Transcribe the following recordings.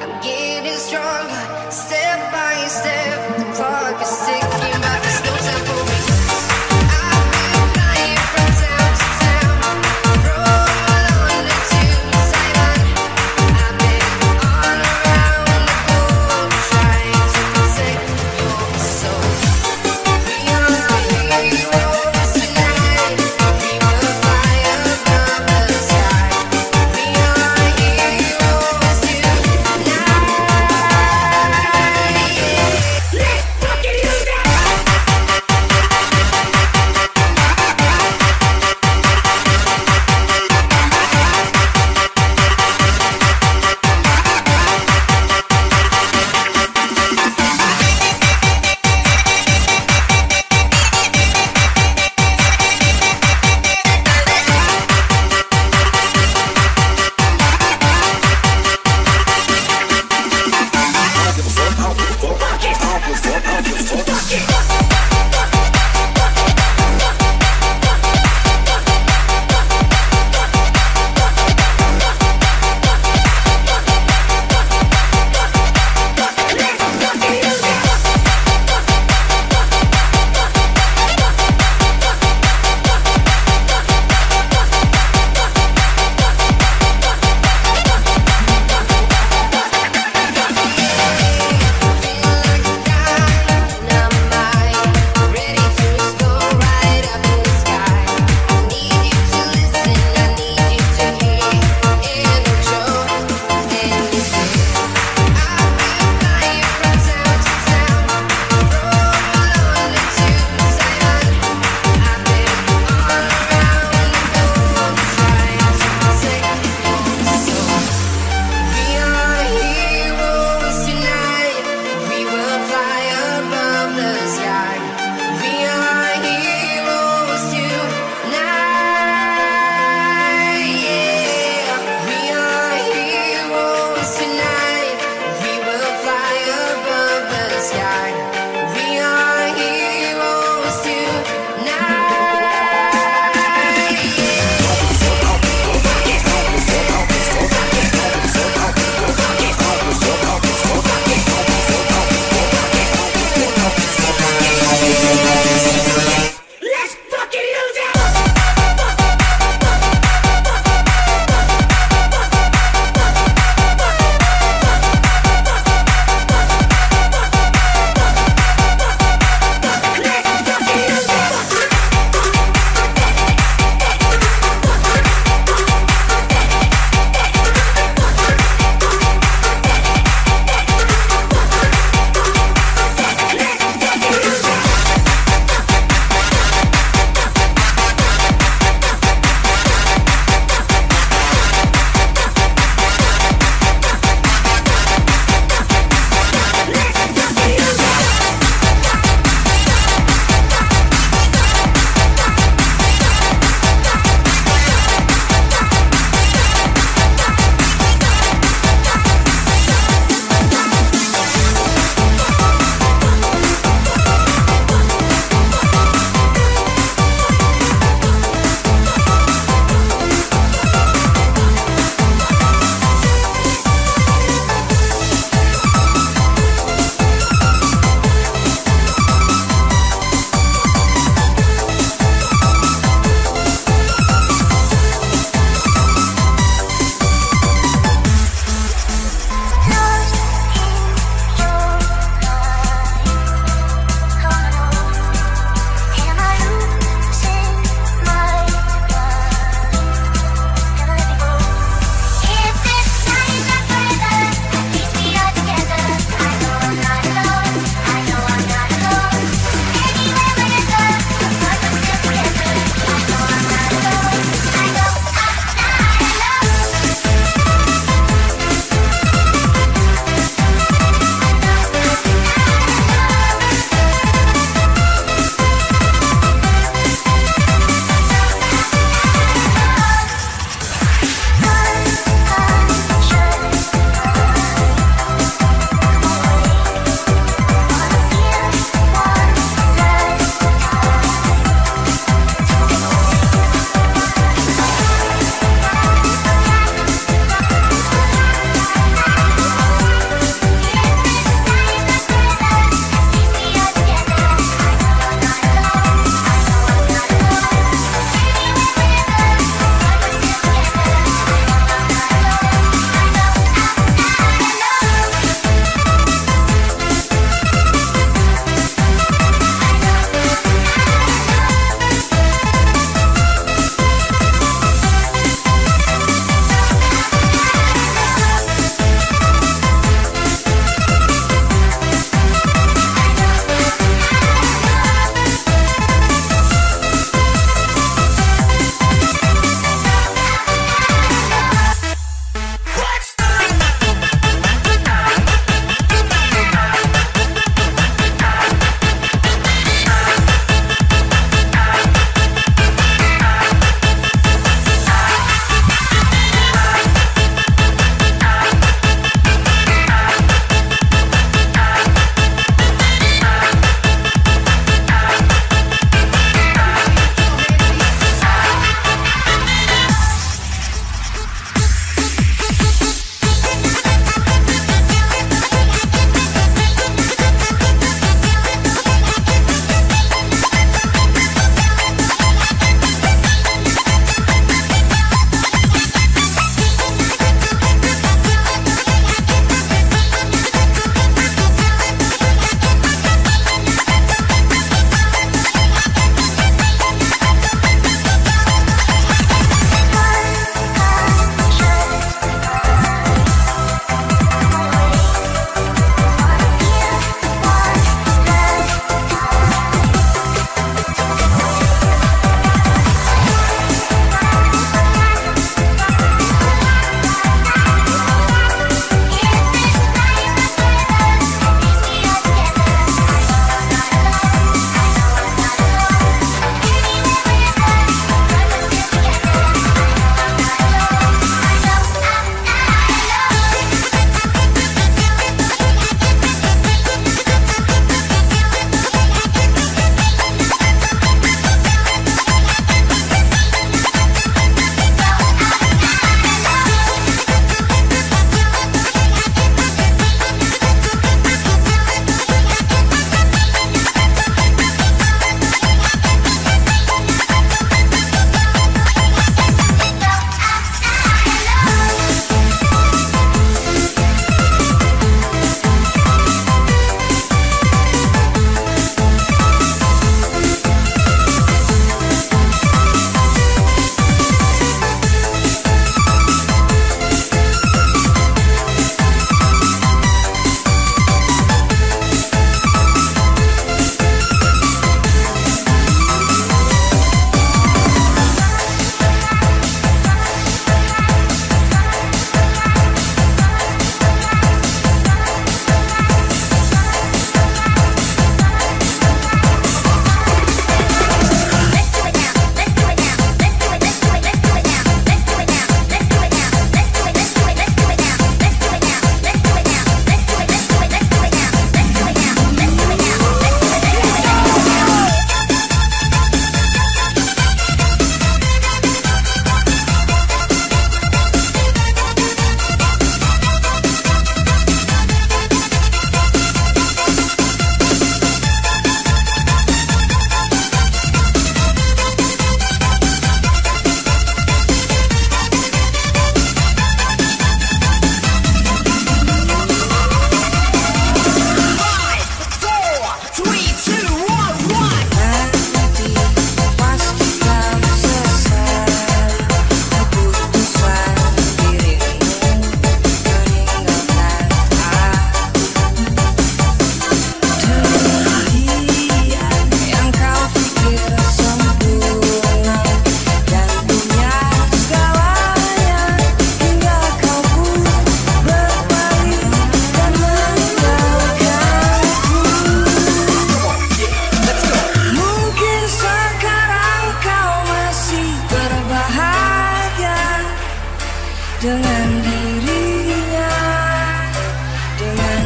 I'm getting stronger, step by step. The clock is ticking, but there's no time for me.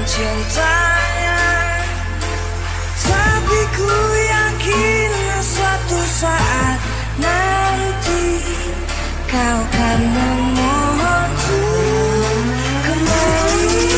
cinta tapi ku yakin suatu saat nanti kau kan memohonku kembali.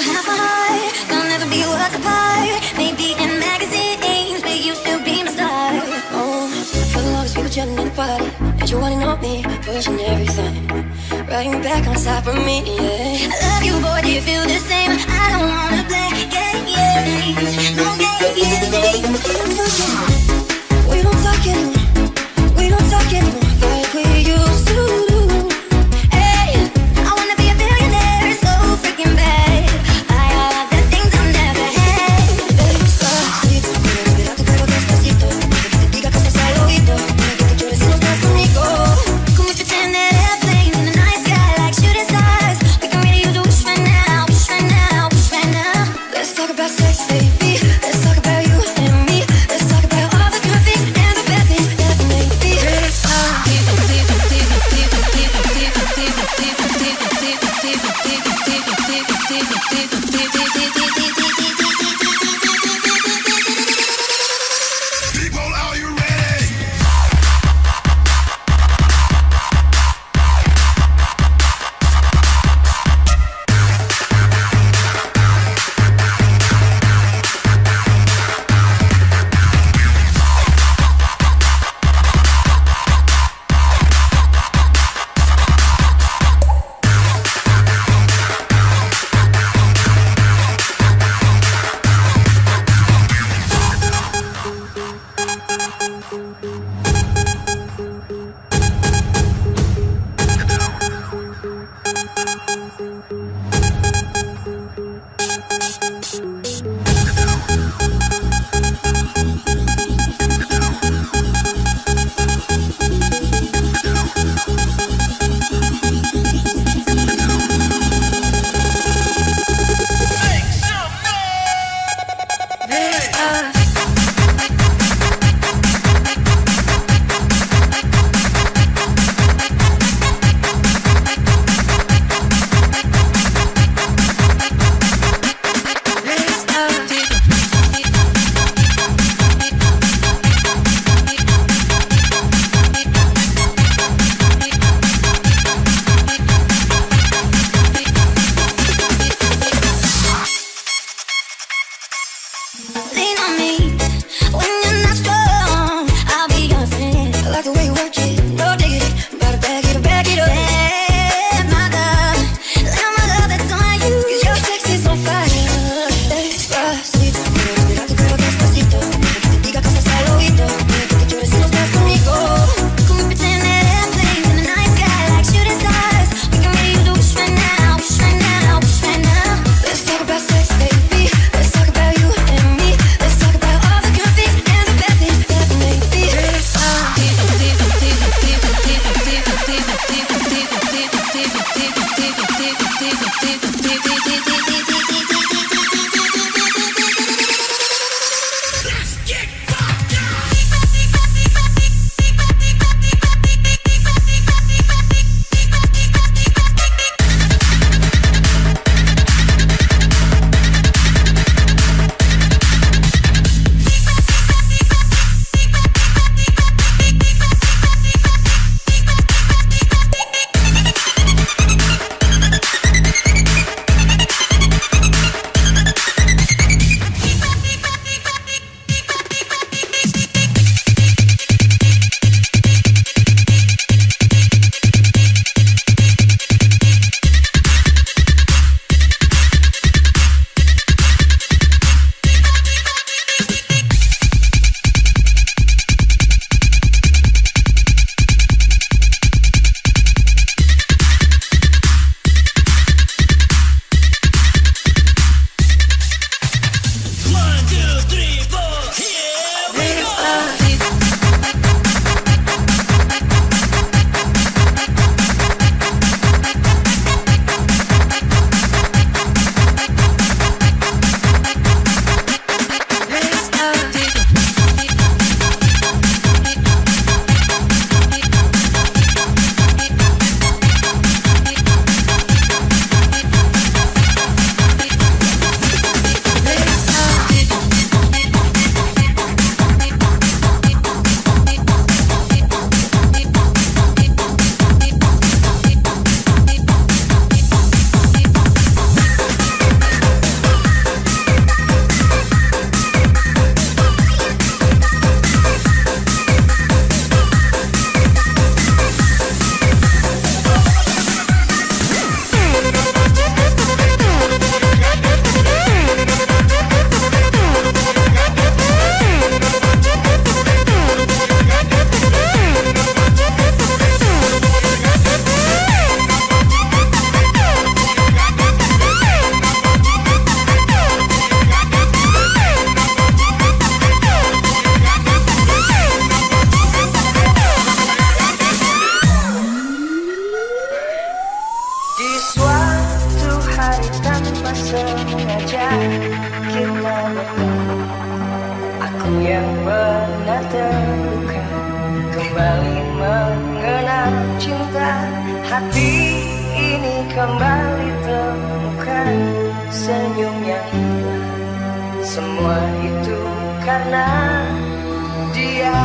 you have a heart, we'll never be worlds apart. Maybe in magazines, but you still be my star. Oh, for the longest we were chatting in the party, and you wanting on me, pushing everything, riding back on top of me, yeah. I love you, boy, do you feel the same? I don't wanna play games, no games. We don't talk anymore. We don't talk anymore like we used to do. Hey, I wanna be a billionaire so freaking bad. I have the things I'll never had. Baby, despacito, quiero mirarte pero despacito. Que te diga cosas al oído, que te llores si no estás conmigo. Can we pretend that airplanes in the night sky like shooting stars? We can really use a wish right now, wish right now, wish right now. Let's talk about sex, baby. Let's talk about you and me. Let's talk about all the good things and the bad things. sengaja kita bertemu. Aku yang pernah terluka kembali mengenal cinta. Hati ini kembali temukan senyum yang hilang. Semua itu karena dia.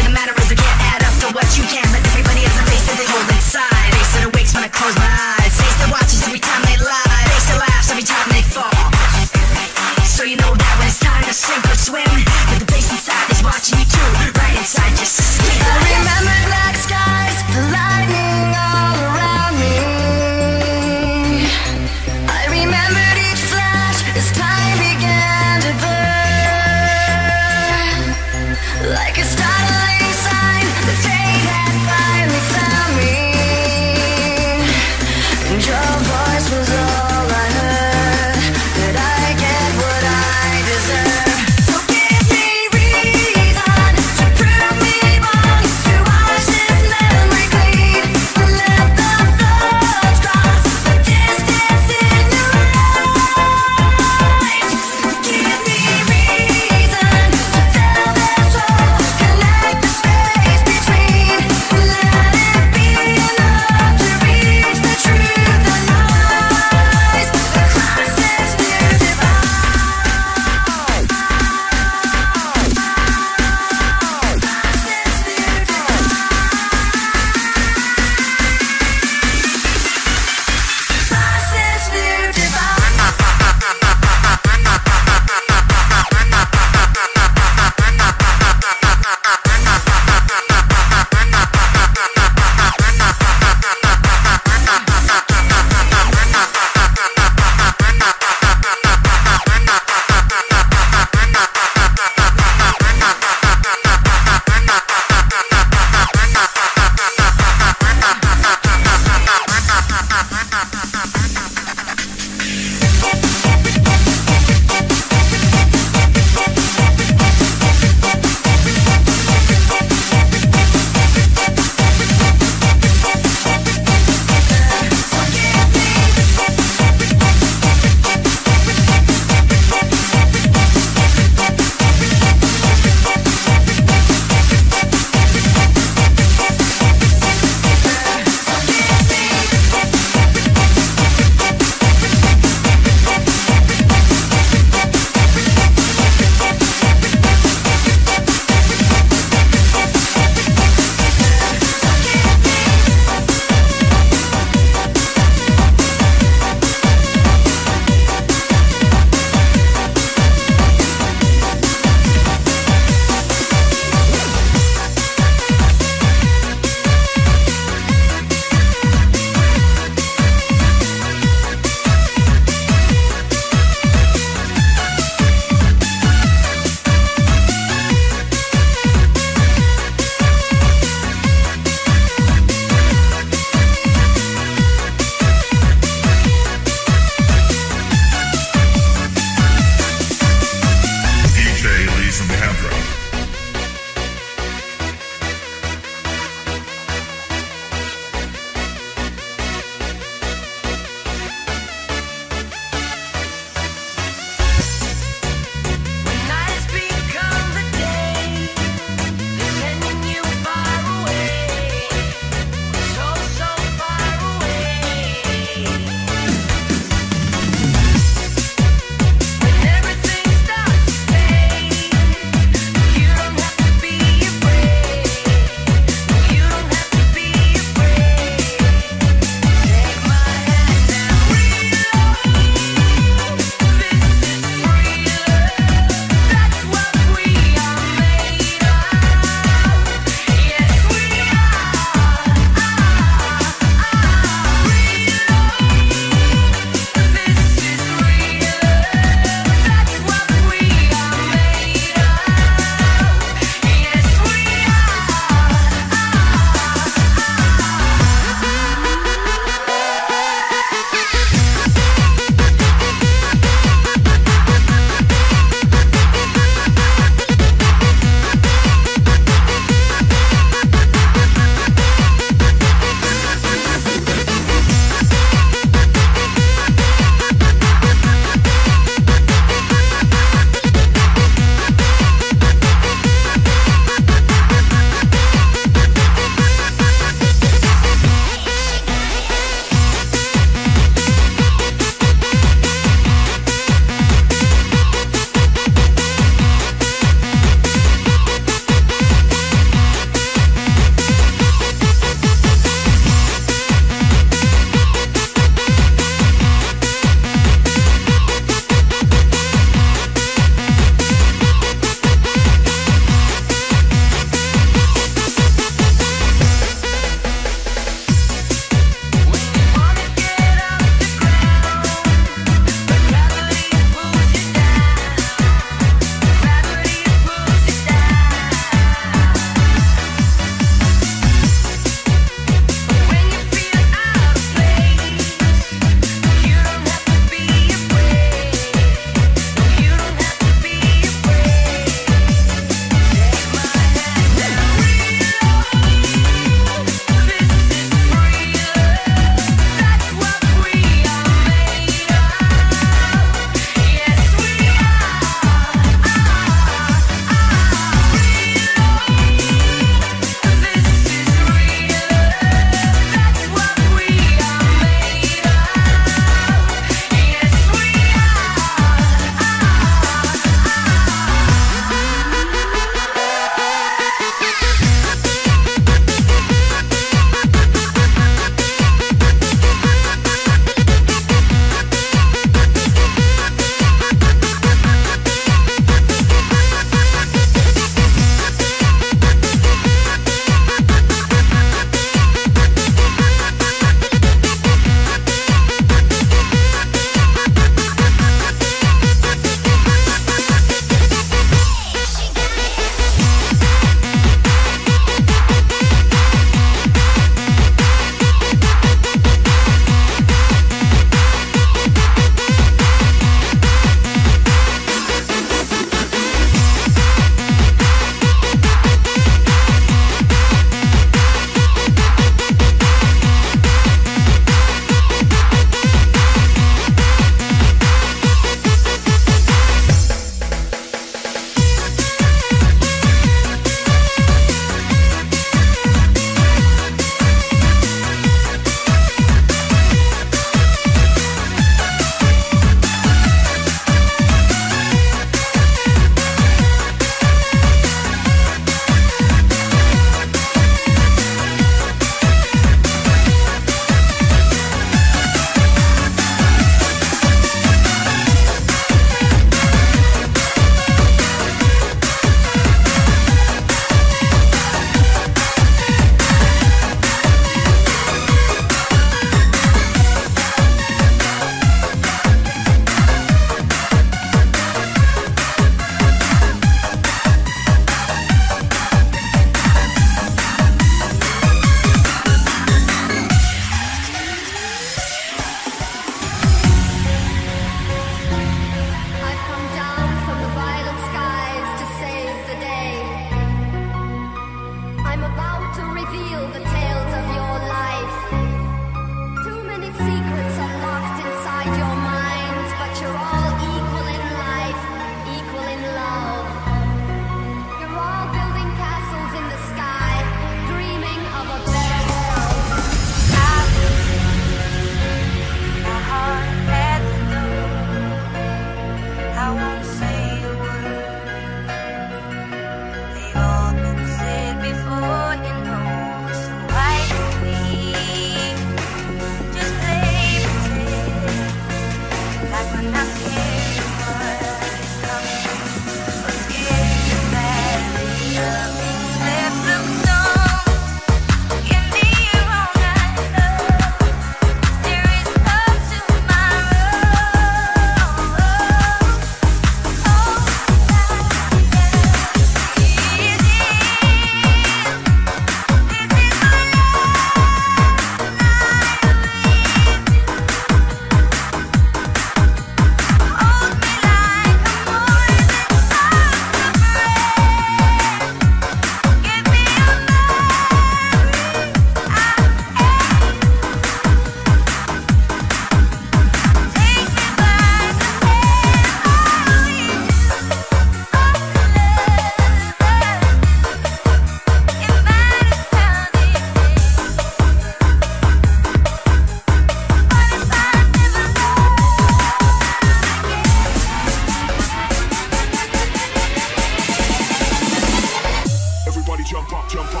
Everybody jump up, jump up.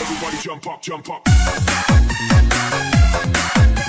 Everybody jump up, jump up.